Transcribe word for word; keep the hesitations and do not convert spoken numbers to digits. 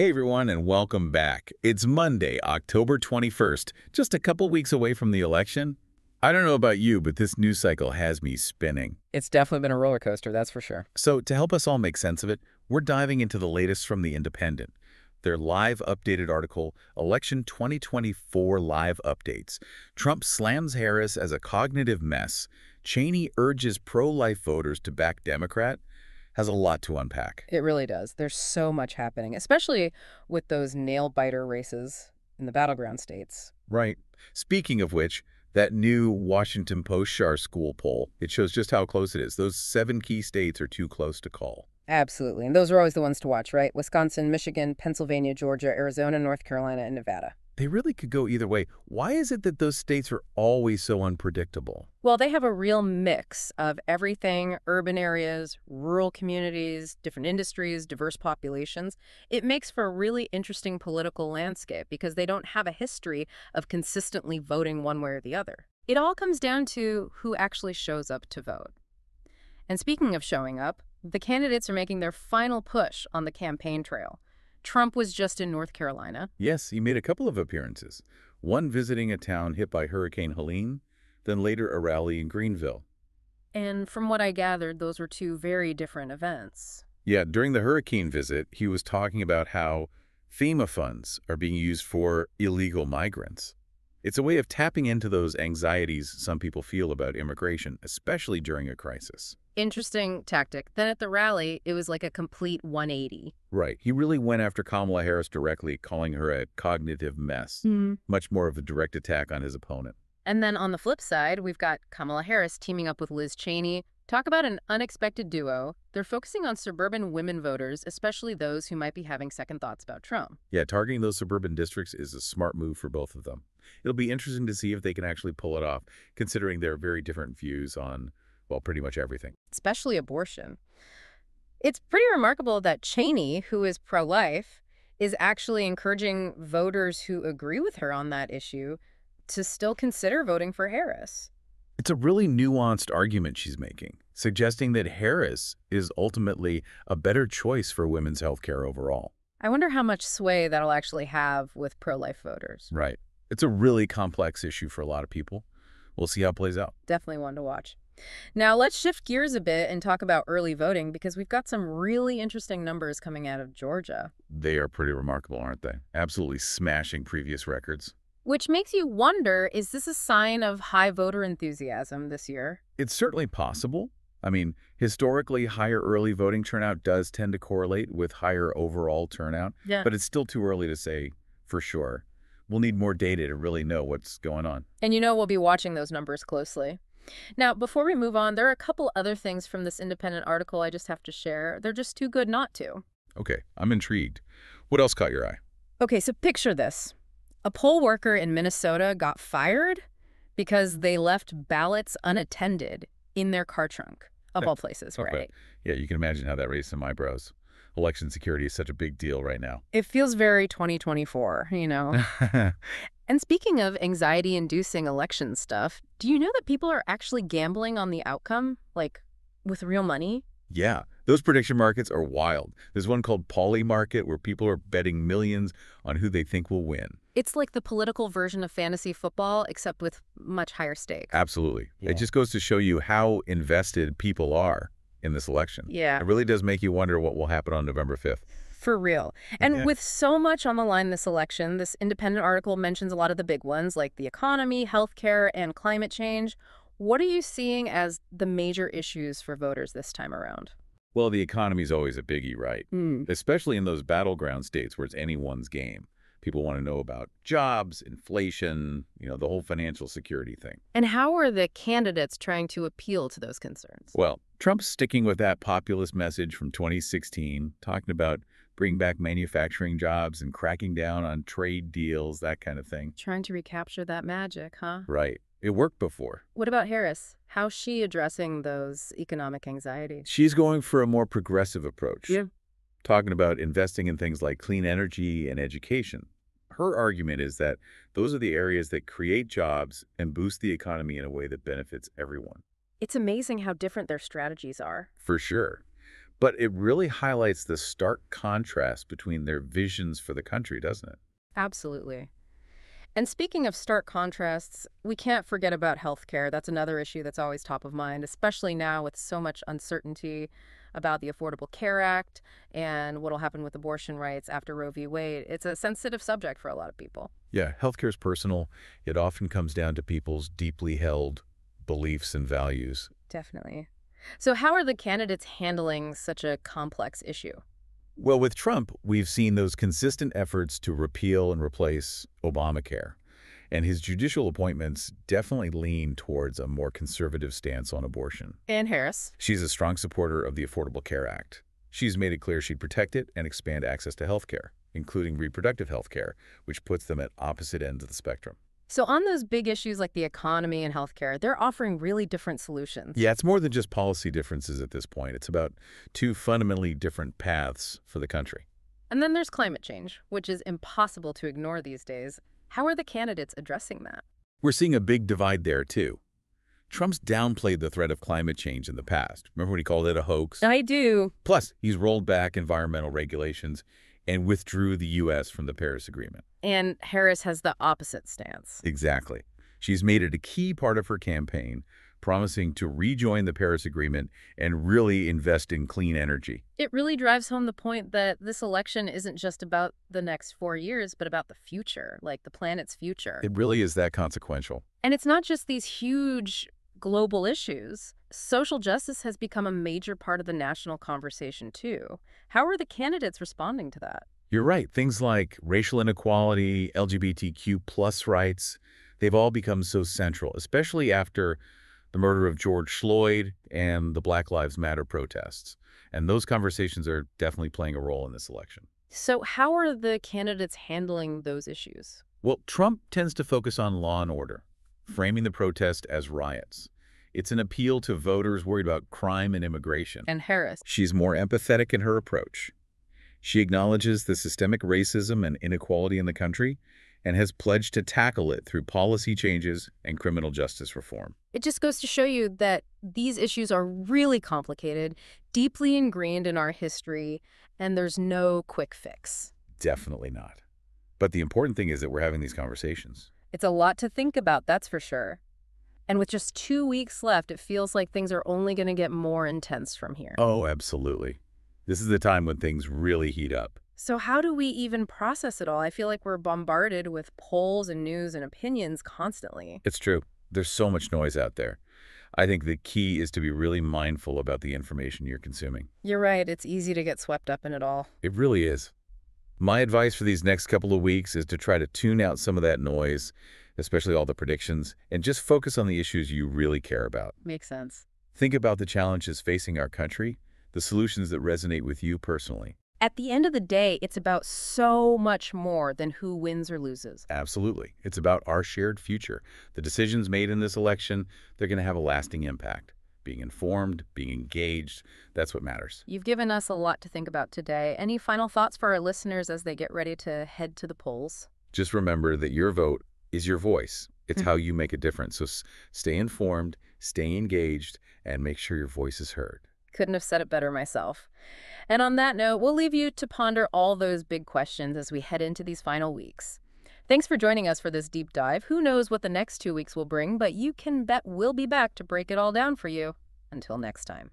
Hey everyone, and welcome back. It's Monday, October twenty-first, just a couple weeks away from the election. I don't know about you, but this news cycle has me spinning. It's definitely been a roller coaster, that's for sure. So to help us all make sense of it, we're diving into the latest from The Independent, their live updated article, Election twenty twenty-four Live Updates. Trump slams Harris as a cognitive mess. Cheney urges pro-life voters to back Democrat. Has a lot to unpack. It really does. There's so much happening, especially with those nail-biter races in the battleground states. Right. Speaking of which, that new Washington Post-Char school poll, it shows just how close it is. Those seven key states are too close to call. Absolutely. And those are always the ones to watch, right? Wisconsin, Michigan, Pennsylvania, Georgia, Arizona, North Carolina, and Nevada. They really could go either way. Why is it that those states are always so unpredictable? Well, they have a real mix of everything, urban areas, rural communities, different industries, diverse populations. It makes for a really interesting political landscape because they don't have a history of consistently voting one way or the other. It all comes down to who actually shows up to vote. And speaking of showing up, the candidates are making their final push on the campaign trail. Trump was just in North Carolina. Yes, he made a couple of appearances, one visiting a town hit by Hurricane Helene, then later a rally in Greenville. And from what I gathered, those were two very different events. Yeah, during the hurricane visit, he was talking about how FEMA funds are being used for illegal migrants. It's a way of tapping into those anxieties some people feel about immigration, especially during a crisis. Interesting tactic. Then at the rally, it was like a complete one eighty. Right. He really went after Kamala Harris directly, calling her a cognitive mess. Mm-hmm. Much more of a direct attack on his opponent. And then on the flip side, we've got Kamala Harris teaming up with Liz Cheney. Talk about an unexpected duo. They're focusing on suburban women voters, especially those who might be having second thoughts about Trump. Yeah, targeting those suburban districts is a smart move for both of them. It'll be interesting to see if they can actually pull it off, considering their very different views on, well, pretty much everything. Especially abortion. It's pretty remarkable that Cheney, who is pro-life, is actually encouraging voters who agree with her on that issue to still consider voting for Harris. It's a really nuanced argument she's making, suggesting that Harris is ultimately a better choice for women's health care overall. I wonder how much sway that'll actually have with pro-life voters. Right. It's a really complex issue for a lot of people. We'll see how it plays out. Definitely one to watch. Now let's shift gears a bit and talk about early voting because we've got some really interesting numbers coming out of Georgia. They are pretty remarkable, aren't they? Absolutely smashing previous records. Which makes you wonder, is this a sign of high voter enthusiasm this year? It's certainly possible. I mean, historically, higher early voting turnout does tend to correlate with higher overall turnout. Yeah. But it's still too early to say for sure. We'll need more data to really know what's going on. And you know we'll be watching those numbers closely. Now, before we move on, there are a couple other things from this Independent article I just have to share. They're just too good not to. Okay, I'm intrigued. What else caught your eye? Okay, so picture this. A poll worker in Minnesota got fired because they left ballots unattended in their car trunk, of all places, okay. Right? Yeah, you can imagine how that raised some eyebrows. Election security is such a big deal right now. It feels very twenty twenty-four, you know. And speaking of anxiety-inducing election stuff, do you know that people are actually gambling on the outcome, like with real money? Yeah, those prediction markets are wild. There's one called Polymarket where people are betting millions on who they think will win. It's like the political version of fantasy football, except with much higher stakes. Absolutely. Yeah. It just goes to show you how invested people are in this election. Yeah. It really does make you wonder what will happen on November fifth. For real. And yeah. With so much on the line this election, this Independent article mentions a lot of the big ones like the economy, healthcare, and climate change. What are you seeing as the major issues for voters this time around? Well, the economy is always a biggie, right? Mm. Especially in those battleground states where it's anyone's game. People want to know about jobs, inflation, you know, the whole financial security thing. And how are the candidates trying to appeal to those concerns? Well, Trump's sticking with that populist message from twenty sixteen, talking about bringing back manufacturing jobs and cracking down on trade deals, that kind of thing. Trying to recapture that magic, huh? Right. It worked before. What about Harris? How's she addressing those economic anxieties? She's going for a more progressive approach. Yeah. Talking about investing in things like clean energy and education. Her argument is that those are the areas that create jobs and boost the economy in a way that benefits everyone. It's amazing how different their strategies are. For sure. But it really highlights the stark contrast between their visions for the country, doesn't it? Absolutely. And speaking of stark contrasts, we can't forget about healthcare. That's another issue that's always top of mind, especially now with so much uncertainty about the Affordable Care Act and what'll happen with abortion rights after Roe v. Wade. It's a sensitive subject for a lot of people. Yeah, healthcare is personal. It often comes down to people's deeply held beliefs and values. Definitely. So how are the candidates handling such a complex issue? Well, with Trump, we've seen those consistent efforts to repeal and replace Obamacare. And his judicial appointments definitely lean towards a more conservative stance on abortion. And Harris. She's a strong supporter of the Affordable Care Act. She's made it clear she'd protect it and expand access to health care, including reproductive health care, which puts them at opposite ends of the spectrum. So on those big issues like the economy and healthcare, they're offering really different solutions. Yeah, it's more than just policy differences at this point. It's about two fundamentally different paths for the country. And then there's climate change, which is impossible to ignore these days. How are the candidates addressing that? We're seeing a big divide there, too. Trump's downplayed the threat of climate change in the past. Remember when he called it a hoax? I do. Plus, he's rolled back environmental regulations and withdrew the U S from the Paris Agreement. And Harris has the opposite stance. Exactly. She's made it a key part of her campaign, promising to rejoin the Paris Agreement and really invest in clean energy. It really drives home the point that this election isn't just about the next four years, but about the future, like the planet's future. It really is that consequential. And it's not just these huge global issues. Social justice has become a major part of the national conversation, too. How are the candidates responding to that? You're right. Things like racial inequality, L G B T Q plus rights, they've all become so central, especially after the murder of George Floyd and the Black Lives Matter protests. And those conversations are definitely playing a role in this election. So how are the candidates handling those issues? Well, Trump tends to focus on law and order, framing the protest as riots. It's an appeal to voters worried about crime and immigration. And Harris. She's more empathetic in her approach. She acknowledges the systemic racism and inequality in the country and has pledged to tackle it through policy changes and criminal justice reform. It just goes to show you that these issues are really complicated, deeply ingrained in our history, and there's no quick fix. Definitely not. But the important thing is that we're having these conversations. It's a lot to think about, that's for sure. And with just two weeks left, it feels like things are only going to get more intense from here. Oh, absolutely. This is the time when things really heat up. So how do we even process it all? I feel like we're bombarded with polls and news and opinions constantly. It's true. There's so much noise out there. I think the key is to be really mindful about the information you're consuming. You're right. It's easy to get swept up in it all. It really is. My advice for these next couple of weeks is to try to tune out some of that noise, especially all the predictions, and just focus on the issues you really care about. Makes sense. Think about the challenges facing our country, the solutions that resonate with you personally. At the end of the day, it's about so much more than who wins or loses. Absolutely. It's about our shared future. The decisions made in this election, they're going to have a lasting impact. Being informed, being engaged, that's what matters. You've given us a lot to think about today. Any final thoughts for our listeners as they get ready to head to the polls? Just remember that your vote is your voice. It's how you make a difference. So stay informed, stay engaged, and make sure your voice is heard. Couldn't have said it better myself. And on that note, we'll leave you to ponder all those big questions as we head into these final weeks. Thanks for joining us for this deep dive. Who knows what the next two weeks will bring, but you can bet we'll be back to break it all down for you. Until next time.